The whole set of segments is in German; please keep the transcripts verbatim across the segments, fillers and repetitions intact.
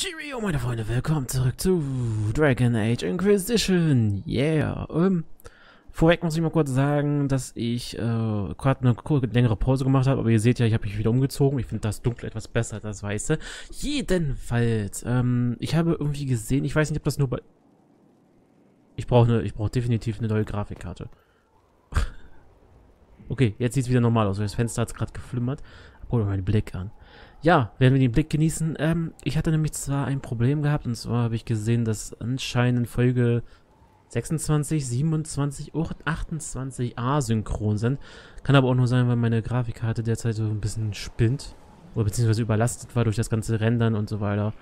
Cheerio, meine Freunde, willkommen zurück zu Dragon Age Inquisition. Yeah. Ähm, vorweg muss ich mal kurz sagen, dass ich äh, gerade eine kurze, längere Pause gemacht habe, aber ihr seht ja, ich habe mich wieder umgezogen. Ich finde das Dunkle etwas besser als das Weiße. Jedenfalls, ähm, ich habe irgendwie gesehen, ich weiß nicht, ob das nur bei... Ich brauche eine, ich brauche definitiv eine neue Grafikkarte. Okay, jetzt sieht es wieder normal aus, weil das Fenster hat es gerade geflimmert. Guck mal meinen Blick an. Ja, werden wir den Blick genießen. Ähm, ich hatte nämlich zwar ein Problem gehabt, und zwar habe ich gesehen, dass anscheinend Folge sechsundzwanzig, siebenundzwanzig und achtundzwanzig asynchron sind. Kann aber auch nur sein, weil meine Grafikkarte derzeit so ein bisschen spinnt. Oder beziehungsweise überlastet war durch das ganze Rendern und so weiter.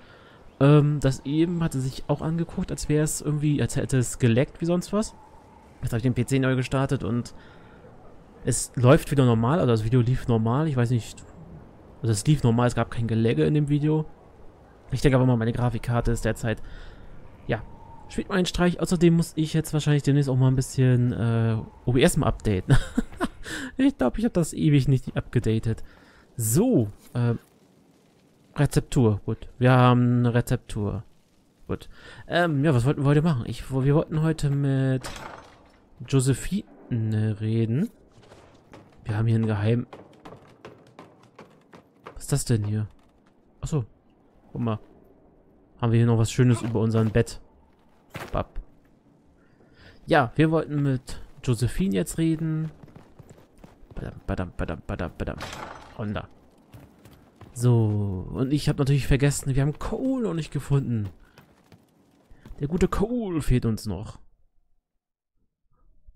Ähm, das eben hatte sich auch angeguckt, als wäre es irgendwie, als hätte es geleckt wie sonst was. Jetzt habe ich den P C neu gestartet und es läuft wieder normal. Also das Video lief normal. Ich weiß nicht... Also es lief normal, es gab kein Gelagge in dem Video. Ich denke aber mal, meine Grafikkarte ist derzeit... Ja, spielt mal einen Streich. Außerdem muss ich jetzt wahrscheinlich demnächst auch mal ein bisschen äh, O B S mal updaten. Ich glaube, ich habe das ewig nicht abgedatet. So, äh, Rezeptur, gut. Wir haben eine Rezeptur. Gut. Ähm, ja, was wollten wir heute machen? Ich, wir wollten heute mit Josephine reden. Wir haben hier einen geheimen... Was ist das denn hier? Achso. Guck mal. Haben wir hier noch was Schönes über unserem Bett. Bap. Ja, wir wollten mit Josephine jetzt reden. Badam, badam, badam, badam, badam. Honda. So. Und ich habe natürlich vergessen, wir haben Cole noch nicht gefunden. Der gute Cole fehlt uns noch.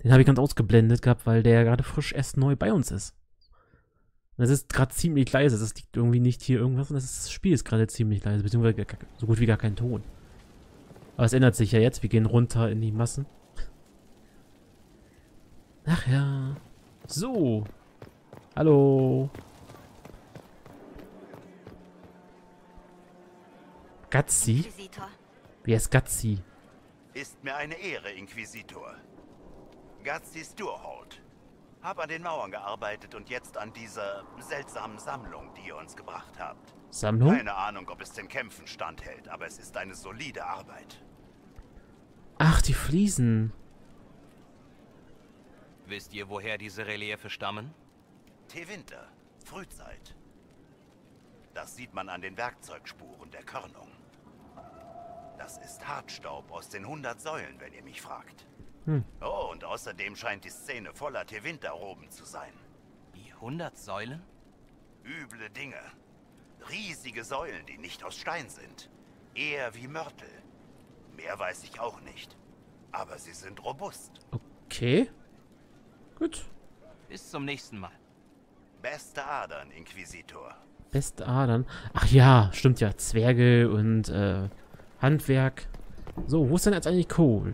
Den habe ich ganz ausgeblendet gehabt, weil der gerade frisch erst neu bei uns ist. Das ist gerade ziemlich leise, das liegt irgendwie nicht hier irgendwas und das, ist, das Spiel ist gerade ziemlich leise, beziehungsweise so gut wie gar kein Ton. Aber es ändert sich ja jetzt, wir gehen runter in die Massen. Ach ja. So. Hallo. Gatsi? Wer ist Gatsi? Ist mir eine Ehre, Inquisitor. Gatsi Sturnhold. Hab an den Mauern gearbeitet und jetzt an dieser seltsamen Sammlung, die ihr uns gebracht habt. Sammlung? Keine Ahnung, ob es den Kämpfen standhält, aber es ist eine solide Arbeit. Ach, die Fliesen. Wisst ihr, woher diese Reliefe stammen? Tevinter, Frühzeit. Das sieht man an den Werkzeugspuren der Körnung. Das ist Hartstaub aus den hundert Säulen, wenn ihr mich fragt. Hm. Oh, und außerdem scheint die Szene voller Tevinter-Roben zu sein. Wie, hundert Säulen? Üble Dinge. Riesige Säulen, die nicht aus Stein sind. Eher wie Mörtel. Mehr weiß ich auch nicht. Aber sie sind robust. Okay. Gut. Bis zum nächsten Mal. Beste Adern, Inquisitor. Beste Adern? Ach ja, stimmt ja. Zwerge und äh, Handwerk. So, wo ist denn jetzt eigentlich Cole?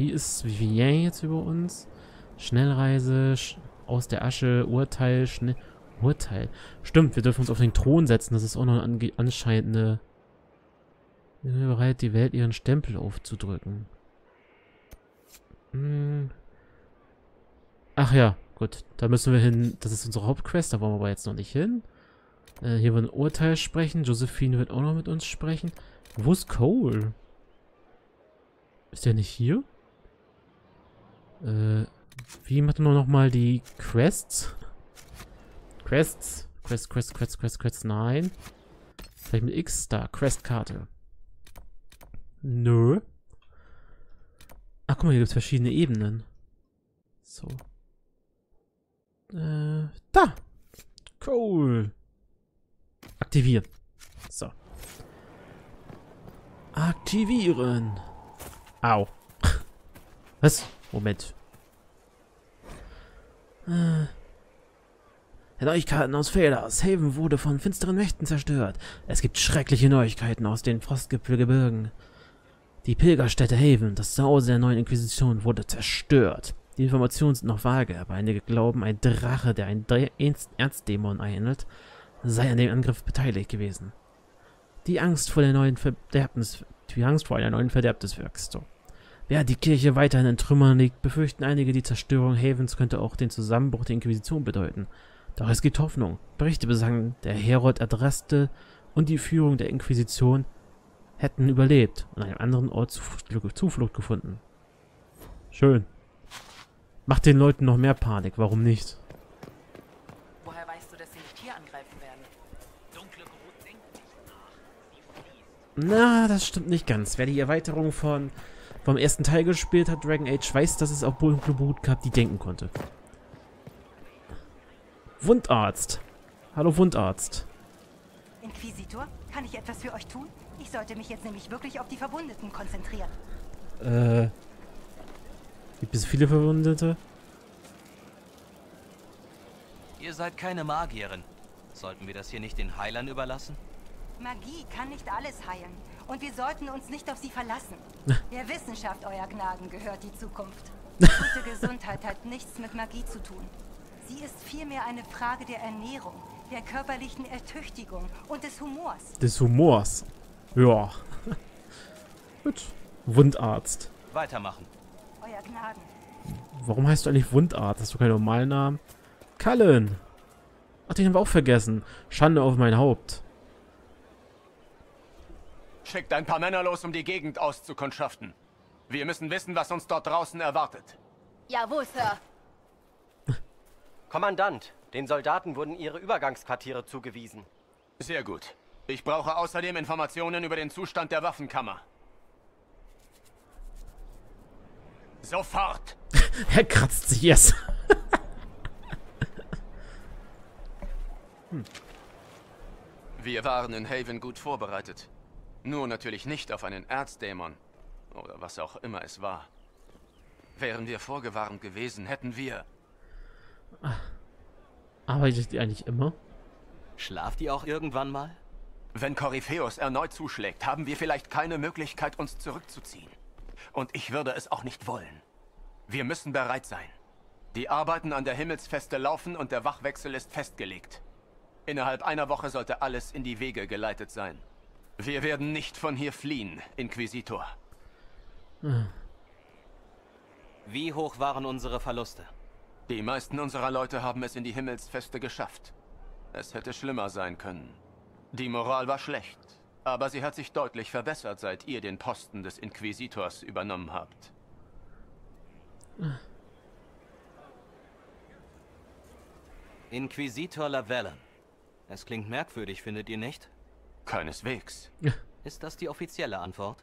Hier ist Vivienne jetzt über uns. Schnellreise, sch aus der Asche, Urteil, schnell... Urteil. Stimmt, wir dürfen uns auf den Thron setzen. Das ist auch noch eine anscheinende... Wir sind bereit, die Welt ihren Stempel aufzudrücken. Hm. Ach ja, gut. Da müssen wir hin. Das ist unsere Hauptquest, da wollen wir aber jetzt noch nicht hin. Äh, hier wird ein Urteil sprechen. Josephine wird auch noch mit uns sprechen. Wo ist Cole? Ist der nicht hier? Äh, wie macht man nochmal die Quests? Quests? Quest, Quest, Quest, Quest, Quest, nein. Vielleicht mit X da, Questkarte. Nö. Ach, guck mal, hier gibt es verschiedene Ebenen. So. Äh, da! Cool! Aktivieren. So. Aktivieren! Au. Was? Moment. Äh. Neuigkeiten aus Thedas. Haven wurde von finsteren Mächten zerstört. Es gibt schreckliche Neuigkeiten aus den Frostgebirgen. Die Pilgerstätte Haven, das Zuhause der neuen Inquisition, wurde zerstört. Die Informationen sind noch vage, aber einige glauben, ein Drache, der einen Erzdämon ähnelt, sei an dem Angriff beteiligt gewesen. Die Angst vor der neuen Verderbnis... Die Angst vor einer neuen Verderbniswerks. So. Während die Kirche weiterhin in Trümmern liegt, befürchten einige, die Zerstörung Havens könnte auch den Zusammenbruch der Inquisition bedeuten. Doch es gibt Hoffnung. Berichte besagen, der Herold Adraste und die Führung der Inquisition hätten überlebt und an einem anderen Ort Zuflucht gefunden. Schön. Macht den Leuten noch mehr Panik, warum nicht? Woher weißt du, dass sie nicht hier angreifen werden? Dunkle Brut sinkt nicht nach. Na, das stimmt nicht ganz. Wer die Erweiterung von vom ersten Teil gespielt hat, Dragon Age, weiß, dass es auch dunkle Brut gab, die denken konnte. Wundarzt. Hallo Wundarzt. Inquisitor, kann ich etwas für euch tun? Ich sollte mich jetzt nämlich wirklich auf die Verwundeten konzentrieren. Äh. Gibt es viele Verwundete? Ihr seid keine Magierin. Sollten wir das hier nicht den Heilern überlassen? Magie kann nicht alles heilen. Und wir sollten uns nicht auf sie verlassen. Der Wissenschaft, euer Gnaden, gehört die Zukunft. Gute Gesundheit hat nichts mit Magie zu tun. Sie ist vielmehr eine Frage der Ernährung, der körperlichen Ertüchtigung und des Humors. Des Humors? Ja. Gut. Wundarzt. Weitermachen. Euer Gnaden. Warum heißt du eigentlich Wundarzt? Hast du keinen normalen Namen? Cullen. Ach, den haben wir auch vergessen. Schande auf mein Haupt. Schickt ein paar Männer los, um die Gegend auszukundschaften. Wir müssen wissen, was uns dort draußen erwartet. Jawohl, Sir. Kommandant, den Soldaten wurden ihre Übergangsquartiere zugewiesen. Sehr gut. Ich brauche außerdem Informationen über den Zustand der Waffenkammer. Sofort! Er kratzt sich jetzt. hm. Wir waren in Haven gut vorbereitet. Nur natürlich nicht auf einen Erzdämon. Oder was auch immer es war. Wären wir vorgewarnt gewesen, hätten wir... Arbeitet ihr eigentlich immer? Schlaft ihr auch irgendwann mal? Wenn Corypheus erneut zuschlägt, haben wir vielleicht keine Möglichkeit, uns zurückzuziehen. Und ich würde es auch nicht wollen. Wir müssen bereit sein. Die Arbeiten an der Himmelsfeste laufen und der Wachwechsel ist festgelegt. Innerhalb einer Woche sollte alles in die Wege geleitet sein. Wir werden nicht von hier fliehen, Inquisitor. Hm. Wie hoch waren unsere Verluste? Die meisten unserer Leute haben es in die Himmelsfeste geschafft. Es hätte schlimmer sein können. Die Moral war schlecht, aber sie hat sich deutlich verbessert, seit ihr den Posten des Inquisitors übernommen habt. Inquisitor Lavellen. Es klingt merkwürdig, findet ihr nicht? Keineswegs. Ist das die offizielle Antwort?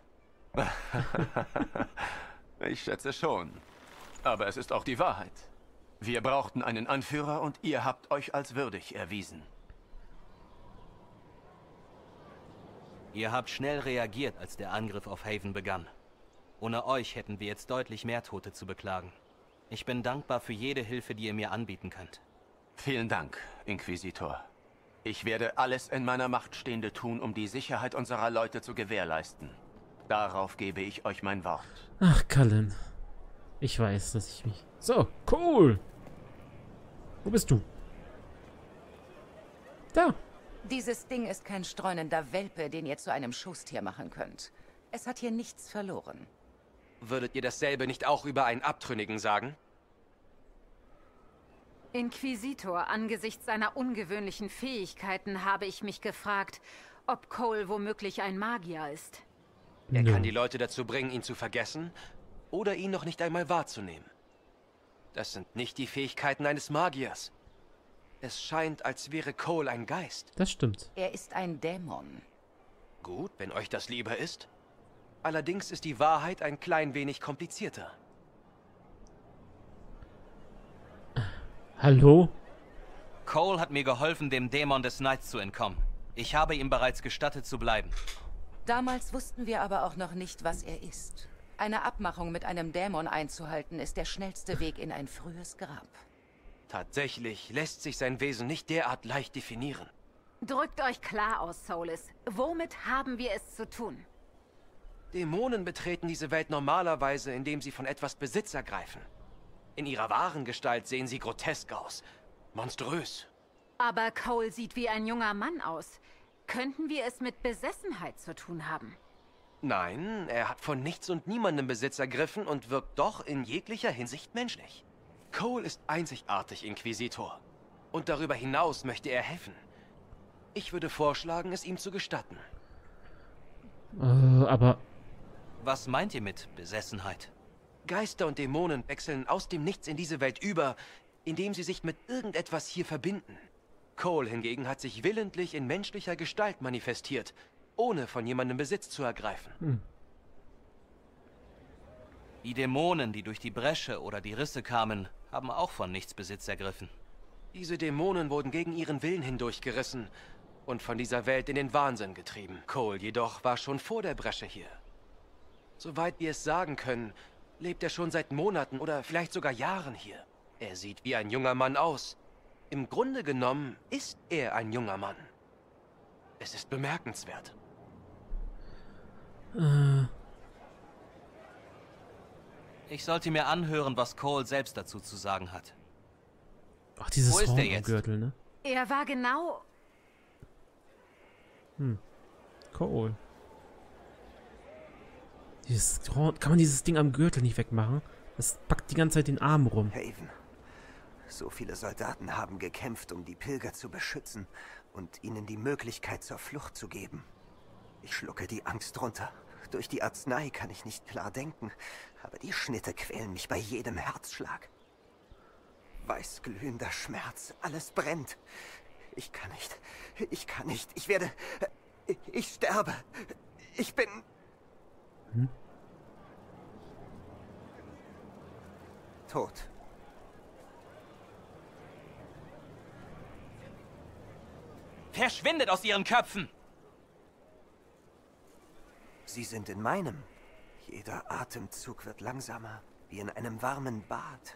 Ich schätze schon. Aber es ist auch die Wahrheit. Wir brauchten einen Anführer und ihr habt euch als würdig erwiesen. Ihr habt schnell reagiert, als der Angriff auf Haven begann. Ohne euch hätten wir jetzt deutlich mehr Tote zu beklagen. Ich bin dankbar für jede Hilfe, die ihr mir anbieten könnt. Vielen Dank, Inquisitor. Ich werde alles in meiner Macht Stehende tun, um die Sicherheit unserer Leute zu gewährleisten. Darauf gebe ich euch mein Wort. Ach, Cullen. Ich weiß, dass ich mich... So, Cole! Wo bist du? Da. Dieses Ding ist kein streunender Welpe, den ihr zu einem Schoßtier machen könnt. Es hat hier nichts verloren. Würdet ihr dasselbe nicht auch über einen Abtrünnigen sagen? Inquisitor, angesichts seiner ungewöhnlichen Fähigkeiten habe ich mich gefragt, ob Cole womöglich ein Magier ist. Er kann die Leute dazu bringen, ihn zu vergessen oder ihn noch nicht einmal wahrzunehmen. Das sind nicht die Fähigkeiten eines Magiers. Es scheint, als wäre Cole ein Geist. Das stimmt. Er ist ein Dämon. Gut, wenn euch das lieber ist. Allerdings ist die Wahrheit ein klein wenig komplizierter. Hallo? Cole hat mir geholfen, dem Dämon des Knights zu entkommen. Ich habe ihm bereits gestattet zu bleiben. Damals wussten wir aber auch noch nicht, was er ist. Eine Abmachung mit einem Dämon einzuhalten, ist der schnellste Weg in ein frühes Grab. Tatsächlich lässt sich sein Wesen nicht derart leicht definieren. Drückt euch klar aus, Solas. Womit haben wir es zu tun? Dämonen betreten diese Welt normalerweise, indem sie von etwas Besitz ergreifen. In ihrer wahren Gestalt sehen sie grotesk aus, monströs. Aber Cole sieht wie ein junger Mann aus. Könnten wir es mit Besessenheit zu tun haben? Nein, er hat von nichts und niemandem Besitz ergriffen und wirkt doch in jeglicher Hinsicht menschlich. Cole ist einzigartig, Inquisitor. Und darüber hinaus möchte er helfen. Ich würde vorschlagen, es ihm zu gestatten. Äh. aber... Was meint ihr mit Besessenheit? Geister und Dämonen wechseln aus dem Nichts in diese Welt über, indem sie sich mit irgendetwas hier verbinden. Cole hingegen hat sich willentlich in menschlicher Gestalt manifestiert, ohne von jemandem Besitz zu ergreifen. Hm. Die Dämonen, die durch die Bresche oder die Risse kamen, haben auch von nichts Besitz ergriffen. Diese Dämonen wurden gegen ihren Willen hindurchgerissen und von dieser Welt in den Wahnsinn getrieben. Cole jedoch war schon vor der Bresche hier. Soweit wir es sagen können, lebt er schon seit Monaten oder vielleicht sogar Jahren hier. Er sieht wie ein junger Mann aus. Im Grunde genommen ist er ein junger Mann. Es ist bemerkenswert. Äh. Ich sollte mir anhören, was Cole selbst dazu zu sagen hat. Ach, dieses Horn im Gürtel, ne? Er war genau... Hm. Cole. Dieses Horn... Kann man dieses Ding am Gürtel nicht wegmachen? Das packt die ganze Zeit den Arm rum. Haven. So viele Soldaten haben gekämpft, um die Pilger zu beschützen und ihnen die Möglichkeit zur Flucht zu geben. Ich schlucke die Angst runter. Durch die Arznei kann ich nicht klar denken, aber die Schnitte quälen mich bei jedem Herzschlag. Weißglühender Schmerz, alles brennt. Ich kann nicht, ich kann nicht, ich werde, ich sterbe, ich bin... Hm? Tot. Verschwindet aus ihren Köpfen! Sie sind in meinem. Jeder Atemzug wird langsamer, wie in einem warmen Bad.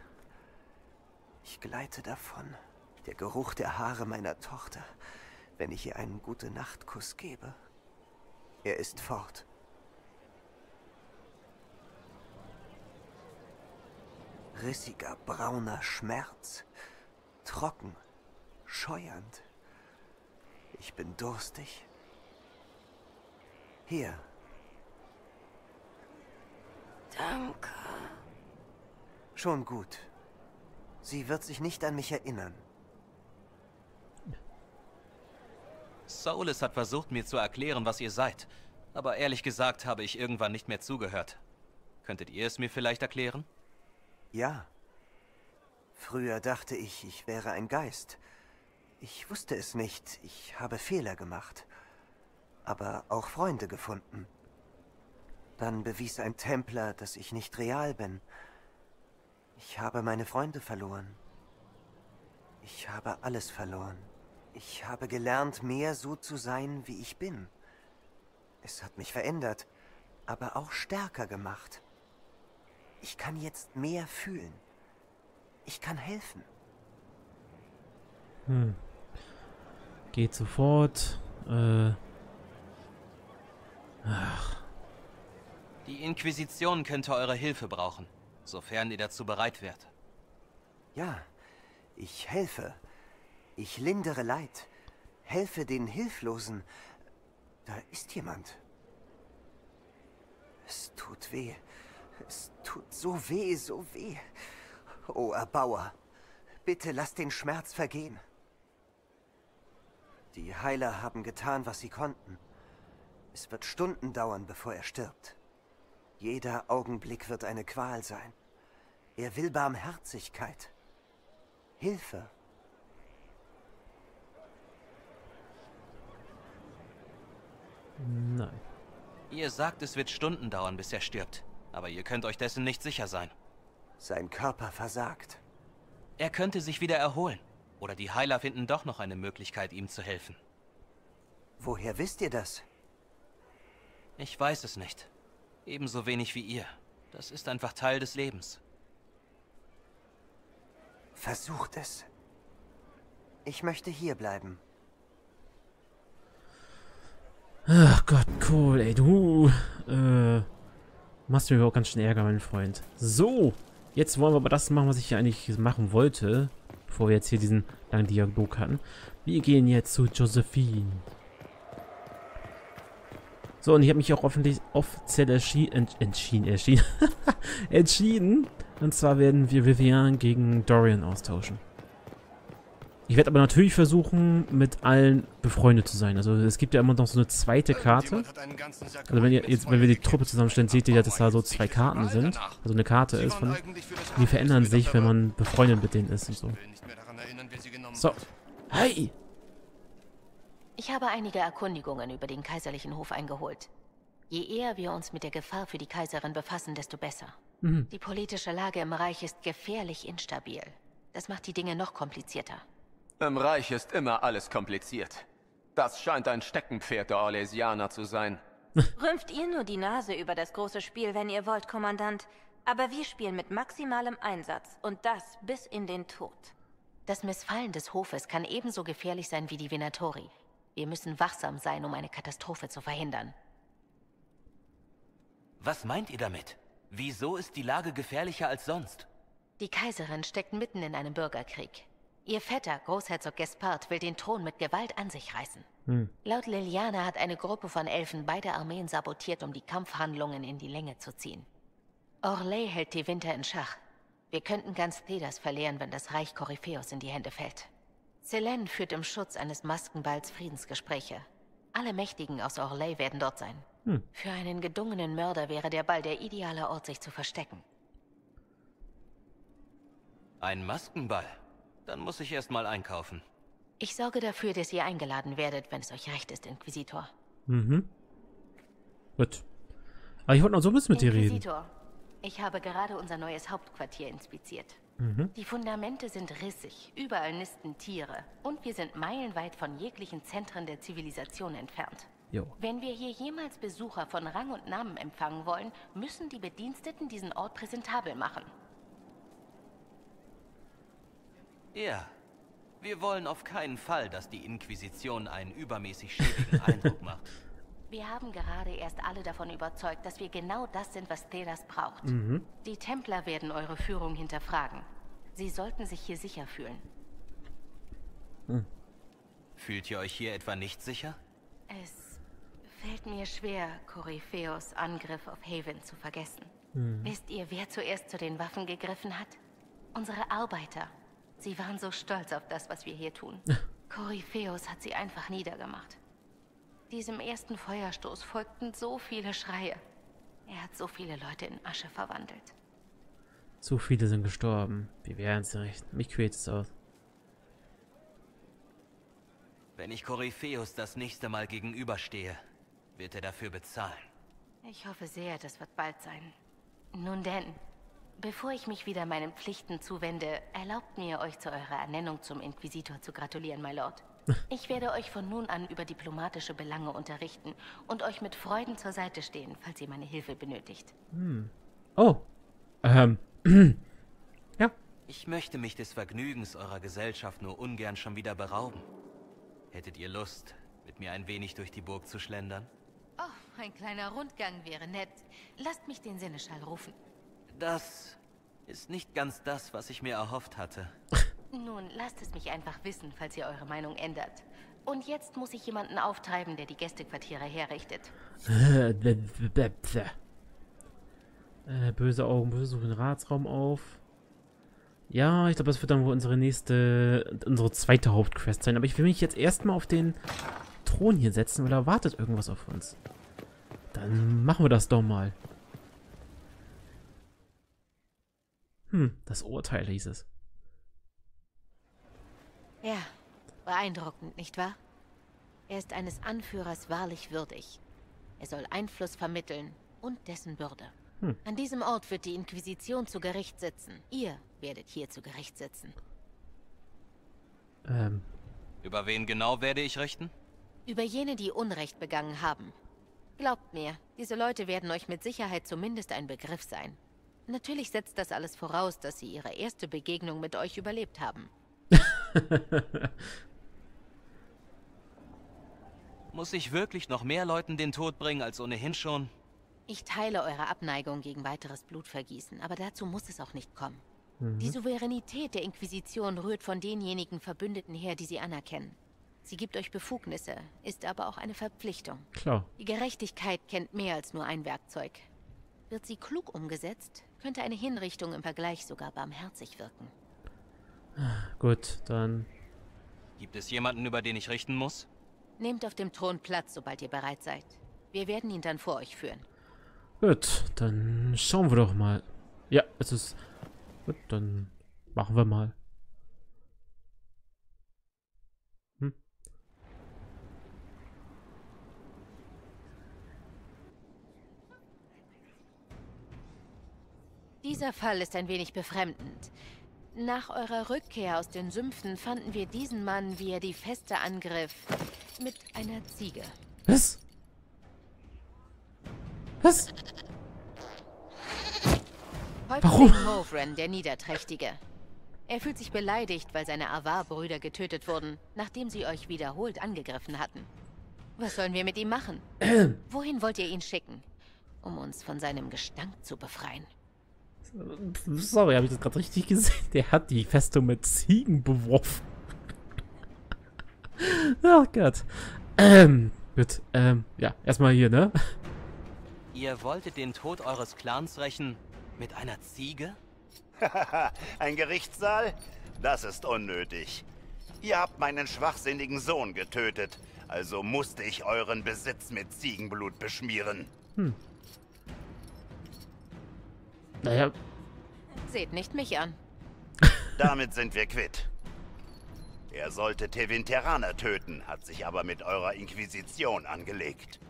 Ich gleite davon. Der Geruch der Haare meiner Tochter, wenn ich ihr einen Gute-Nacht-Kuss gebe. Er ist fort. Rissiger, brauner Schmerz. Trocken, scheuernd. Ich bin durstig. Hier. Danke. Schon gut. Sie wird sich nicht an mich erinnern. Solas hat versucht, mir zu erklären, was ihr seid. Aber ehrlich gesagt habe ich irgendwann nicht mehr zugehört. Könntet ihr es mir vielleicht erklären? Ja. Früher dachte ich, ich wäre ein Geist. Ich wusste es nicht. Ich habe Fehler gemacht. Aber auch Freunde gefunden. Dann bewies ein Templer, dass ich nicht real bin. Ich habe meine Freunde verloren. Ich habe alles verloren. Ich habe gelernt, mehr so zu sein, wie ich bin. Es hat mich verändert, aber auch stärker gemacht. Ich kann jetzt mehr fühlen. Ich kann helfen. Hm. Geht sofort. Äh. Ach. Die Inquisition könnte eure Hilfe brauchen, sofern ihr dazu bereit wärt. Ja, ich helfe. Ich lindere Leid. Helfe den Hilflosen. Da ist jemand. Es tut weh. Es tut so weh, so weh. O Erbauer, bitte lass den Schmerz vergehen. Die Heiler haben getan, was sie konnten. Es wird Stunden dauern, bevor er stirbt. Jeder Augenblick wird eine Qual sein. Er will Barmherzigkeit. Hilfe. Nein. Ihr sagt, es wird Stunden dauern, bis er stirbt. Aber ihr könnt euch dessen nicht sicher sein. Sein Körper versagt. Er könnte sich wieder erholen. Oder die Heiler finden doch noch eine Möglichkeit, ihm zu helfen. Woher wisst ihr das? Ich weiß es nicht. Ebenso wenig wie ihr. Das ist einfach Teil des Lebens. Versucht es. Ich möchte hier bleiben. Ach Gott, Cole, ey, du. Äh, machst mir auch ganz schön Ärger, mein Freund. So, jetzt wollen wir aber das machen, was ich hier eigentlich machen wollte, bevor wir jetzt hier diesen langen Dialog hatten. Wir gehen jetzt zu Josephine. So, und ich habe mich auch offiziell entschi ents entschieden, entschieden, entschieden. Und zwar werden wir Vivienne gegen Dorian austauschen. Ich werde aber natürlich versuchen, mit allen befreundet zu sein. Also es gibt ja immer noch so eine zweite Karte. Also wenn ihr jetzt, wenn wir die Truppe zusammenstellen, seht ihr, dass da so zwei Karten sind. Also eine Karte ist von. Die verändern sich, wenn man befreundet mit denen ist und so. So. Hi! Ich habe einige Erkundigungen über den kaiserlichen Hof eingeholt. Je eher wir uns mit der Gefahr für die Kaiserin befassen, desto besser. Mhm. Die politische Lage im Reich ist gefährlich instabil. Das macht die Dinge noch komplizierter. Im Reich ist immer alles kompliziert. Das scheint ein Steckenpferd der Orlesianer zu sein. Rümpft ihr nur die Nase über das große Spiel, wenn ihr wollt, Kommandant. Aber wir spielen mit maximalem Einsatz und das bis in den Tod. Das Missfallen des Hofes kann ebenso gefährlich sein wie die Venatori. Wir müssen wachsam sein, um eine Katastrophe zu verhindern. Was meint ihr damit? Wieso ist die Lage gefährlicher als sonst? Die Kaiserin steckt mitten in einem Bürgerkrieg. Ihr Vetter, Großherzog Gaspard, will den Thron mit Gewalt an sich reißen. Hm. Laut Leliana hat eine Gruppe von Elfen beide Armeen sabotiert, um die Kampfhandlungen in die Länge zu ziehen. Orlais hält Tevinter in Schach. Wir könnten ganz Thedas verlieren, wenn das Reich Corypheus in die Hände fällt. Celene führt im Schutz eines Maskenballs Friedensgespräche. Alle Mächtigen aus Orlais werden dort sein. Hm. Für einen gedungenen Mörder wäre der Ball der ideale Ort, sich zu verstecken. Ein Maskenball? Dann muss ich erstmal einkaufen. Ich sorge dafür, dass ihr eingeladen werdet, wenn es euch recht ist, Inquisitor. Mhm. Gut. Aber ich wollte noch so ein bisschen mit dir reden. Inquisitor, ich habe gerade unser neues Hauptquartier inspiziert. Mhm. Die Fundamente sind rissig, überall nisten Tiere und wir sind meilenweit von jeglichen Zentren der Zivilisation entfernt. Jo. Wenn wir hier jemals Besucher von Rang und Namen empfangen wollen, müssen die Bediensteten diesen Ort präsentabel machen. Ja, wir wollen auf keinen Fall, dass die Inquisition einen übermäßig schäbigen Eindruck macht. Wir haben gerade erst alle davon überzeugt, dass wir genau das sind, was Thedas braucht. Mhm. Die Templer werden eure Führung hinterfragen. Sie sollten sich hier sicher fühlen. Hm. Fühlt ihr euch hier etwa nicht sicher? Es fällt mir schwer, Corypheus' Angriff auf Haven zu vergessen. Mhm. Wisst ihr, wer zuerst zu den Waffen gegriffen hat? Unsere Arbeiter. Sie waren so stolz auf das, was wir hier tun. Corypheus hat sie einfach niedergemacht. Diesem ersten Feuerstoß folgten so viele Schreie. Er hat so viele Leute in Asche verwandelt. Zu viele sind gestorben. Wir werden es recht. Mich quält es aus. Wenn ich Corypheus das nächste Mal gegenüberstehe, wird er dafür bezahlen. Ich hoffe sehr, das wird bald sein. Nun denn... Bevor ich mich wieder meinen Pflichten zuwende, erlaubt mir, euch zu eurer Ernennung zum Inquisitor zu gratulieren, my Lord. Ich werde euch von nun an über diplomatische Belange unterrichten und euch mit Freuden zur Seite stehen, falls ihr meine Hilfe benötigt. Hm. Oh. Ähm. Ja. Ich möchte mich des Vergnügens eurer Gesellschaft nur ungern schon wieder berauben. Hättet ihr Lust, mit mir ein wenig durch die Burg zu schlendern? Oh, ein kleiner Rundgang wäre nett. Lasst mich den Sinneschall rufen. Das ist nicht ganz das, was ich mir erhofft hatte. Nun, lasst es mich einfach wissen, falls ihr eure Meinung ändert. Und jetzt muss ich jemanden auftreiben, der die Gästequartiere herrichtet. äh, böse Augen, böse suchen den Ratsraum auf. Ja, ich glaube, das wird dann wohl unsere nächste, unsere zweite Hauptquest sein. Aber ich will mich jetzt erstmal auf den Thron hier setzen, weil da wartet irgendwas auf uns. Dann machen wir das doch mal. Hm, das Urteil hieß es. Ja, beeindruckend, nicht wahr? Er ist eines Anführers wahrlich würdig. Er soll Einfluss vermitteln und dessen Würde. Hm. An diesem Ort wird die Inquisition zu Gericht sitzen. Ihr werdet hier zu Gericht sitzen. Ähm. Über wen genau werde ich richten? Über jene, die Unrecht begangen haben. Glaubt mir, diese Leute werden euch mit Sicherheit zumindest ein Begriff sein. Natürlich setzt das alles voraus, dass sie ihre erste Begegnung mit euch überlebt haben. Muss ich wirklich noch mehr Leuten den Tod bringen als ohnehin schon? Ich teile eure Abneigung gegen weiteres Blutvergießen, aber dazu muss es auch nicht kommen. Mhm. Die Souveränität der Inquisition rührt von denjenigen Verbündeten her, die sie anerkennen. Sie gibt euch Befugnisse, ist aber auch eine Verpflichtung. Klar. Die Gerechtigkeit kennt mehr als nur ein Werkzeug. Wird sie klug umgesetzt, könnte eine Hinrichtung im Vergleich sogar barmherzig wirken. Gut, dann Gibt es jemanden, über den ich richten muss? Nehmt auf dem Thron Platz, sobald ihr bereit seid. Wir werden ihn dann vor euch führen. Gut, dann schauen wir doch mal. Ja, es ist... Gut, dann machen wir mal. Hm. Dieser Fall ist ein wenig befremdend. Nach eurer Rückkehr aus den Sümpfen fanden wir diesen Mann, wie er die Feste angriff, mit einer Ziege. Was? Was? Warum? Movren, der Niederträchtige. Er fühlt sich beleidigt, weil seine Avar-Brüder getötet wurden, nachdem sie euch wiederholt angegriffen hatten. Was sollen wir mit ihm machen? Wohin wollt ihr ihn schicken? Um uns von seinem Gestank zu befreien. Sorry, habe ich das gerade richtig gesehen? Der hat die Festung mit Ziegen beworfen. Ach Gott. Ähm, gut, ähm, ja, erstmal hier, ne? Ihr wolltet den Tod eures Clans rächen mit einer Ziege? Ein Gerichtssaal? Das ist unnötig. Ihr habt meinen schwachsinnigen Sohn getötet, also musste ich euren Besitz mit Ziegenblut beschmieren. Hm. Naja. Seht nicht mich an. Damit sind wir quitt. Er sollte Tevinteraner töten, hat sich aber mit eurer Inquisition angelegt.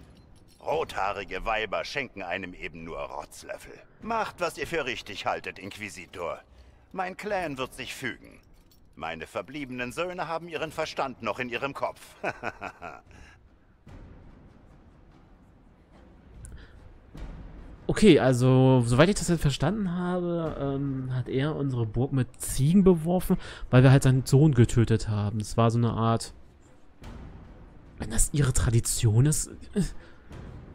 Rothaarige Weiber schenken einem eben nur Rotzlöffel. Macht, was ihr für richtig haltet, Inquisitor. Mein Clan wird sich fügen. Meine verbliebenen Söhne haben ihren Verstand noch in ihrem Kopf. Okay, also, soweit ich das jetzt verstanden habe, ähm, hat er unsere Burg mit Ziegen beworfen, weil wir halt seinen Sohn getötet haben. Das war so eine Art... Wenn das ihre Tradition ist...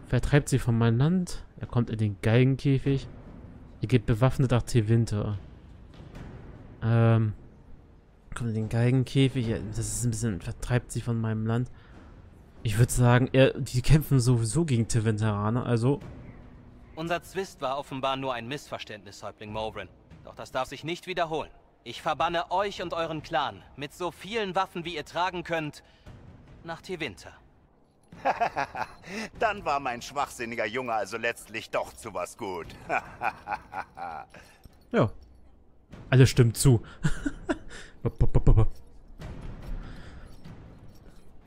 Vertreibt sie von meinem Land. Er kommt in den Geigenkäfig. Er geht bewaffnet nach Tevinter. Ähm... Kommt in den Geigenkäfig. Das ist ein bisschen... Vertreibt sie von meinem Land. Ich würde sagen, er, die kämpfen sowieso gegen Tevinteraner, also... Unser Zwist war offenbar nur ein Missverständnis, Häuptling Movren. Doch das darf sich nicht wiederholen. Ich verbanne euch und euren Clan mit so vielen Waffen, wie ihr tragen könnt, nach Tevinter. Dann war mein schwachsinniger Junge also letztlich doch zu was gut. Ja. Alles stimmt zu.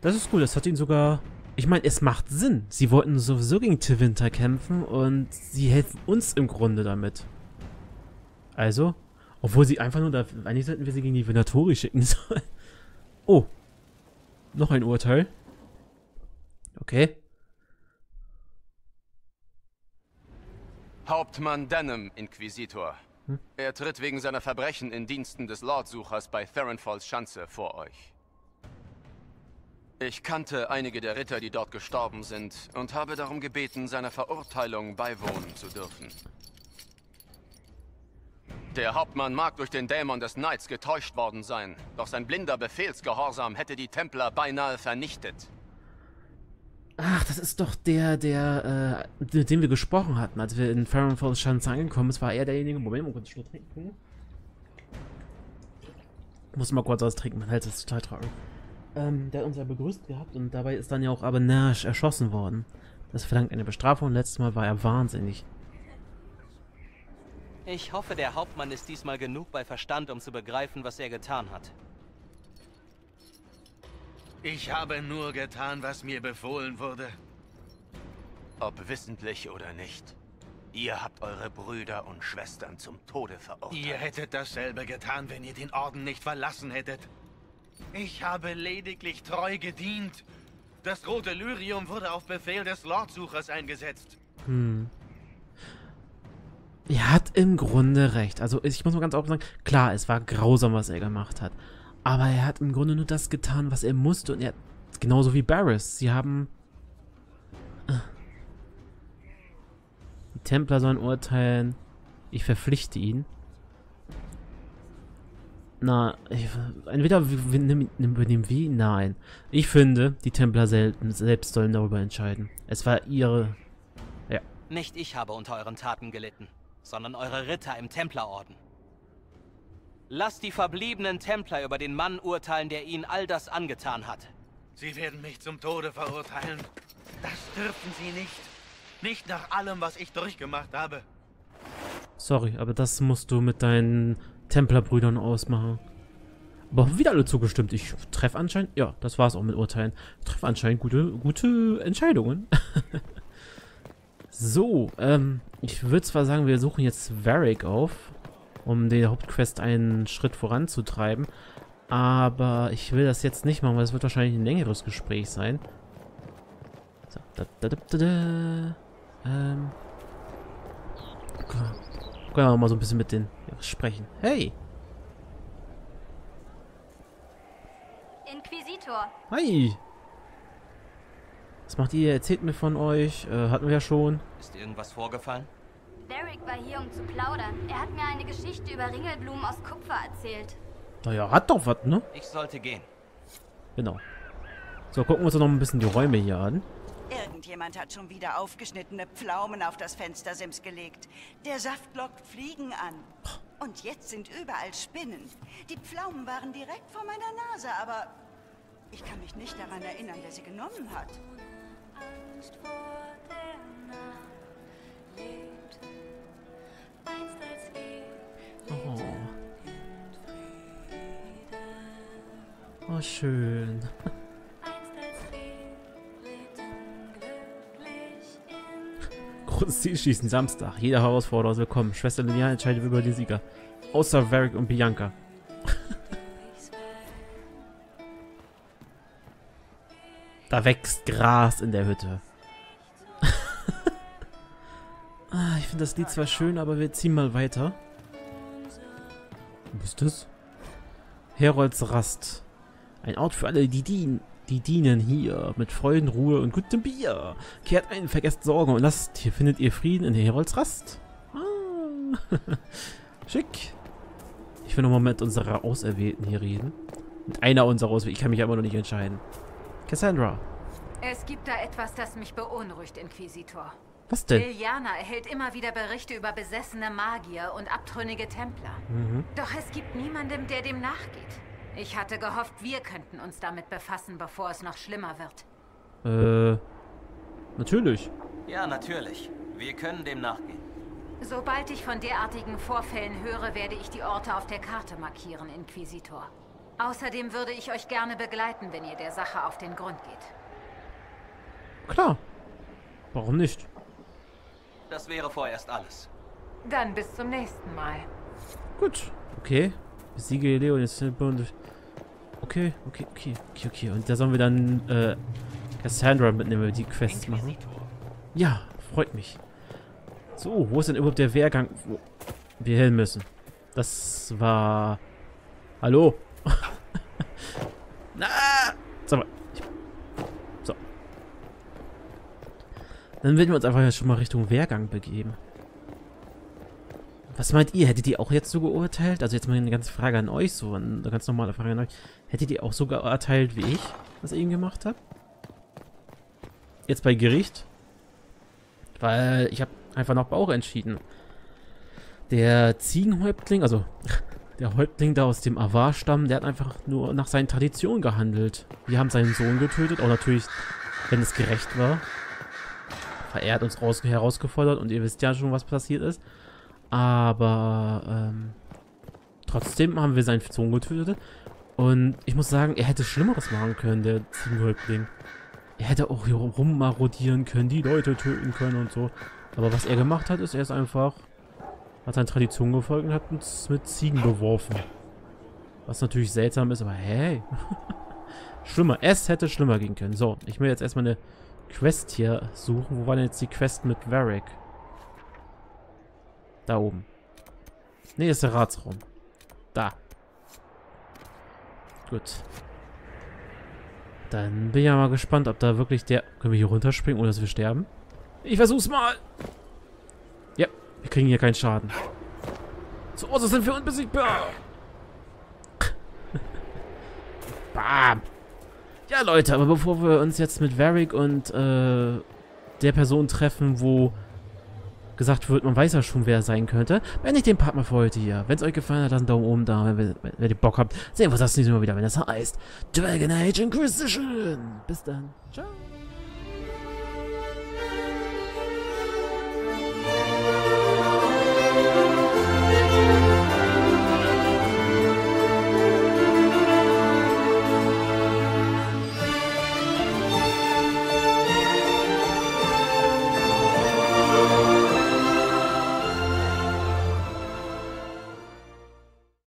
Das ist gut, das hat ihn sogar... Ich meine, es macht Sinn. Sie wollten sowieso gegen Tevinter kämpfen und sie helfen uns im Grunde damit. Also, obwohl sie einfach nur da... Eigentlich sollten wir sie gegen die Venatori schicken sollen. Oh. Noch ein Urteil. Okay. Hauptmann Denam, Inquisitor. Hm? Er tritt wegen seiner Verbrechen in Diensten des Lordsuchers bei Therinfals Schanze vor euch. Ich kannte einige der Ritter, die dort gestorben sind, und habe darum gebeten, seiner Verurteilung beiwohnen zu dürfen. Der Hauptmann mag durch den Dämon des Knights getäuscht worden sein, doch sein blinder Befehlsgehorsam hätte die Templer beinahe vernichtet. Ach, das ist doch der, der, äh, mit dem wir gesprochen hatten, als wir in Farron Falls Schanze angekommen sind, war er derjenige. Moment, mal kurz Schluck trinken. Ich muss mal kurz was trinken, mein Hals ist total trocken. Ähm, der hat uns ja begrüßt gehabt und dabei ist dann ja auch Abenash erschossen worden. Das verlangt eine Bestrafung. Letztes Mal war er wahnsinnig. Ich hoffe, der Hauptmann ist diesmal genug bei Verstand, um zu begreifen, was er getan hat. Ich habe nur getan, was mir befohlen wurde. Ob wissentlich oder nicht. Ihr habt eure Brüder und Schwestern zum Tode verurteilt. Ihr hättet dasselbe getan, wenn ihr den Orden nicht verlassen hättet. Ich habe lediglich treu gedient. Das rote Lyrium wurde auf Befehl des Lordsuchers eingesetzt. Hm. Er hat im Grunde recht. Also ich muss mal ganz offen sagen, klar, es war grausam, was er gemacht hat. Aber er hat im Grunde nur das getan, was er musste. Und er, genauso wie Barris, sie haben... Die Templer sollen urteilen. Ich verpflichte ihn. Na, ich, entweder übernehmen wir, nein. Ich finde, die Templer selbst sollen darüber entscheiden. Es war ihre... Ja. Nicht ich habe unter euren Taten gelitten, sondern eure Ritter im Templerorden. Lasst die verbliebenen Templer über den Mann urteilen, der ihnen all das angetan hat. Sie werden mich zum Tode verurteilen. Das dürfen sie nicht. Nicht nach allem, was ich durchgemacht habe. Sorry, aber das musst du mit deinen Templerbrüdern ausmachen. Aber haben wieder alle zugestimmt. Ich treffe anscheinend... Ja, das war's auch mit Urteilen. Ich treffe anscheinend gute, gute Entscheidungen. So, ähm, ich würde zwar sagen, wir suchen jetzt Varric auf, um die Hauptquest einen Schritt voranzutreiben, aber ich will das jetzt nicht machen, weil es wird wahrscheinlich ein längeres Gespräch sein. So, da, da, da, da, da. Ähm. Können wir mal so ein bisschen mit denen sprechen. Hey! Inquisitor! Hi! Was macht ihr? Erzählt mir von euch. Äh, hatten wir ja schon. Ist irgendwas vorgefallen? Varric war hier, um zu plaudern. Er hat mir eine Geschichte über Ringelblumen aus Kupfer erzählt. Naja, hat doch was, ne? Ich sollte gehen. Genau. So, gucken wir uns doch noch ein bisschen die Räume hier an. Irgendjemand hat schon wieder aufgeschnittene Pflaumen auf das Fenstersims gelegt. Der Saft lockt Fliegen an. Und jetzt sind überall Spinnen. Die Pflaumen waren direkt vor meiner Nase, aber ich kann mich nicht daran erinnern, wer sie genommen hat. Oh. Oh, schön. Großes Zielschießen, Samstag. Jeder Herausforderer ist willkommen. Schwester Lilian entscheidet über die Sieger. Außer Varric und Bianca. Da wächst Gras in der Hütte. Ah, ich finde das Lied zwar schön, aber wir ziehen mal weiter. Was ist das? Herolds Rast. Ein Ort für alle, die dienen. Die dienen hier mit Freuden, Ruhe und gutem Bier. Kehrt ein, vergesst Sorgen und lasst. Hier findet ihr Frieden in der Herolds Rast. Ah. Schick. Ich will nochmal mit unserer Auserwählten hier reden. Mit einer unserer Auserwählten. Ich kann mich aber noch nicht entscheiden. Cassandra. Es gibt da etwas, das mich beunruhigt, Inquisitor. Was denn? Leliana erhält immer wieder Berichte über besessene Magier und abtrünnige Templer. Mhm. Doch es gibt niemanden, der dem nachgeht. Ich hatte gehofft, wir könnten uns damit befassen, bevor es noch schlimmer wird. Äh, natürlich. Ja, natürlich. Wir können dem nachgehen. Sobald ich von derartigen Vorfällen höre, werde ich die Orte auf der Karte markieren, Inquisitor. Außerdem würde ich euch gerne begleiten, wenn ihr der Sache auf den Grund geht. Klar. Warum nicht? Das wäre vorerst alles. Dann bis zum nächsten Mal. Gut, okay. Siege Leon ist okay, okay, okay, okay, okay. Und da sollen wir dann äh, Cassandra mitnehmen, wenn wir die Quest machen. Ja, freut mich. So, wo ist denn überhaupt der Wehrgang, wo wir hin müssen? Das war... Hallo? Na! Sag mal. So. Dann werden wir uns einfach jetzt schon mal Richtung Wehrgang begeben. Was meint ihr? Hättet ihr auch jetzt so geurteilt? Also jetzt mal eine ganze Frage an euch, so eine ganz normale Frage an euch. Hättet ihr auch so geurteilt, wie ich das eben gemacht habe? Jetzt bei Gericht? Weil ich habe einfach nach Bauch entschieden. Der Ziegenhäuptling, also der Häuptling da aus dem Avar-Stamm, der hat einfach nur nach seinen Traditionen gehandelt. Wir haben seinen Sohn getötet, auch natürlich, wenn es gerecht war. Er hat uns raus herausgefordert und ihr wisst ja schon, was passiert ist. Aber ähm, trotzdem haben wir seinen Sohn getötet. Und ich muss sagen, er hätte Schlimmeres machen können, der Ziegenhäuptling. Er hätte auch hier rummarodieren können, die Leute töten können und so. Aber was er gemacht hat, ist, er ist einfach, hat seine Tradition gefolgt und hat uns mit Ziegen beworfen. Was natürlich seltsam ist, aber hey. Schlimmer, es hätte schlimmer gehen können. So, ich will jetzt erstmal eine Quest hier suchen. Wo war denn jetzt die Quest mit Varric? Da oben. Ne, ist der Ratsraum. Da. Gut. Dann bin ich ja mal gespannt, ob da wirklich der... Können wir hier runterspringen, ohne dass wir sterben? Ich versuch's mal! Ja, wir kriegen hier keinen Schaden. So, so sind wir unbesiegbar! Bam! Ja, Leute, aber bevor wir uns jetzt mit Varric und äh, der Person treffen, wo... gesagt wird, man weiß ja schon, wer es sein könnte. Wenn ich den Part mal für heute hier. Wenn es euch gefallen hat, lasst einen Daumen oben da. Wenn, wenn, wenn ihr Bock habt, sehen wir uns das nächste Mal wieder, wenn das heißt Dragon Age Inquisition. Bis dann. Ciao.